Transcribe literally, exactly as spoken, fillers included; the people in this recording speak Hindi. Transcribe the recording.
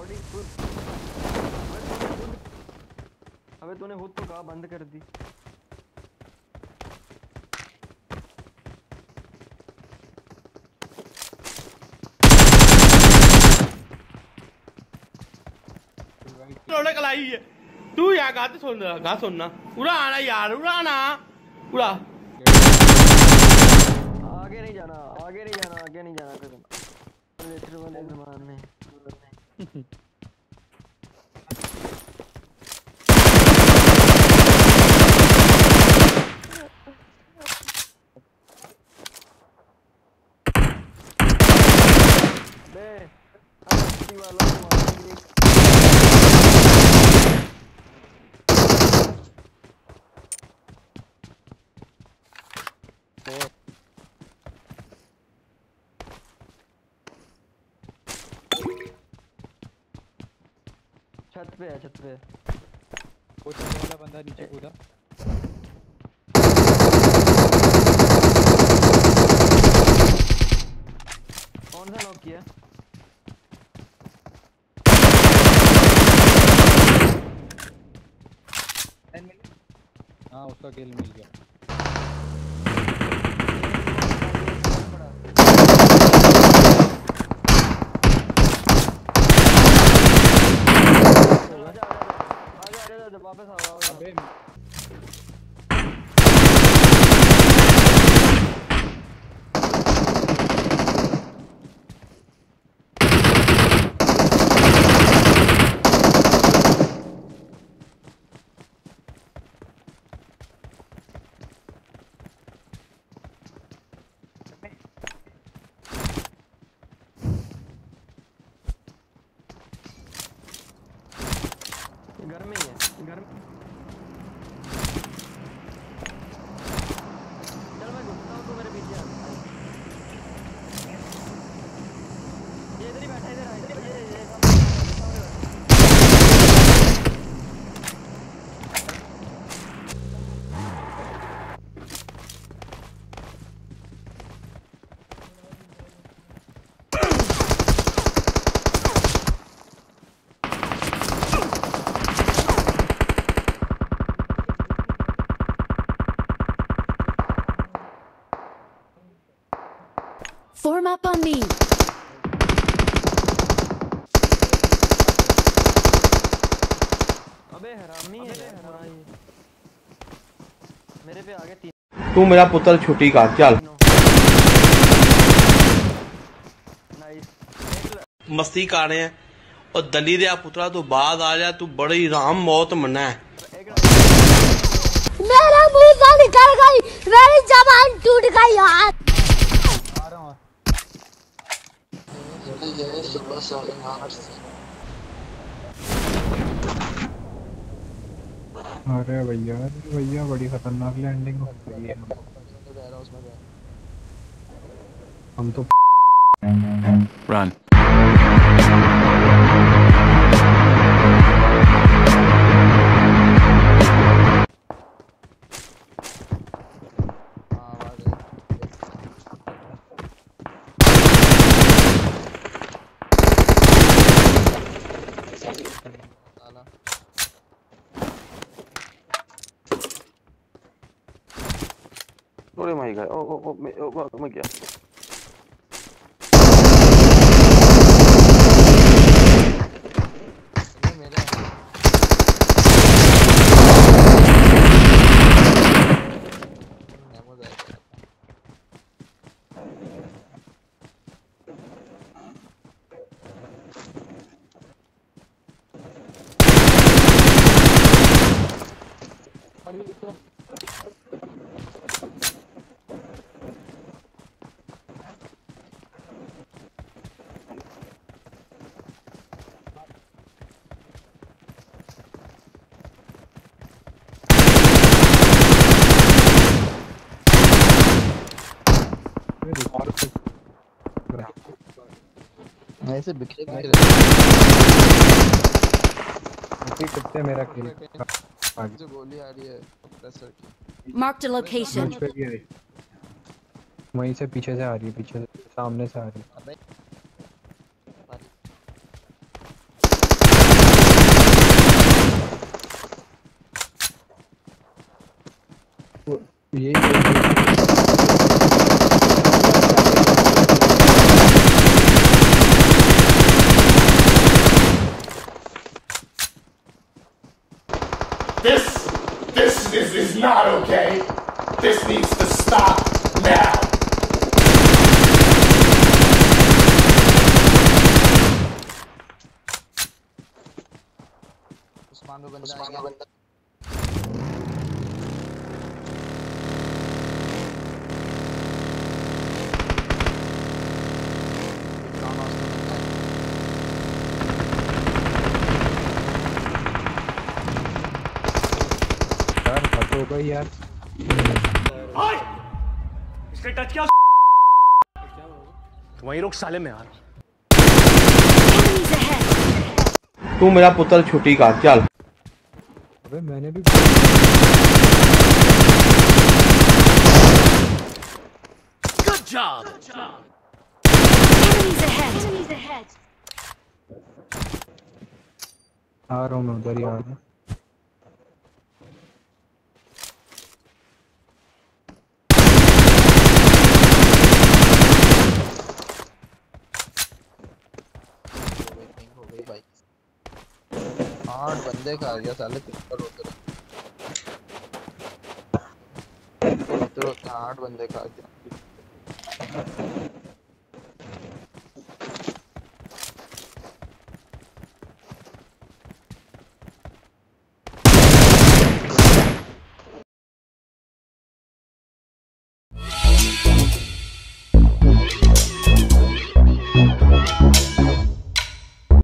बॉडी खुद। अबे तूने खुद तो कहा बंद कर दी। लड़क लाई है तू यार गाते सुनना गा सुनना पूरा आना यार उड़ाना पूरा आगे नहीं जाना आगे नहीं जाना आगे नहीं जाना कर लेटर वाले जमाने में बे अच्छी वाला मार छत पे है छत पे वो छत वाला बंदा नीचे कूदा कौन सा नॉक किया हाँ उसका किल मिल गया घर में ही है घर में चल मैं घुसता हूँ तो मेरे पीछे आ ये इधर ही बैठा इधर इधर ये ये Form up on me. अबे हरामी है हरामी। मेरे पे आगे तीन। तू मेरा पुत्र छुट्टी का चल। मस्ती कर रहे हैं और दलील या पुत्रा तो बाद आ जा तू बड़ी राम मौत मना है। मेरा मुंह निकल गई मेरी जबान टूट गई यार। अरे भैया भैया बड़ी खतरनाक लैंडिंग हो रही है हम तो run Where am I going? Oh, oh, oh, oh, oh, oh, oh, oh. ऐसे बिखरे बिखरे कुत्ते मेरा किल जो गोली आ रही है प्रेशर की मार्क द लोकेशन वहीं से पीछे से आ रही है पीछे से सामने से आ रही है ये This this is is not okay. This needs to stop now. Usman bhai banda Usman bhai banda यार ओए इसके टच क्या तुम वहीं रुक साले में यार तू मेरा पुतल छुट्टी का चल अबे मैंने भी गुड जॉब आ रहा हूं मैं उधर यार आठ बंदे खा गया साले पिंपर होते तो आठ बंदे खा गया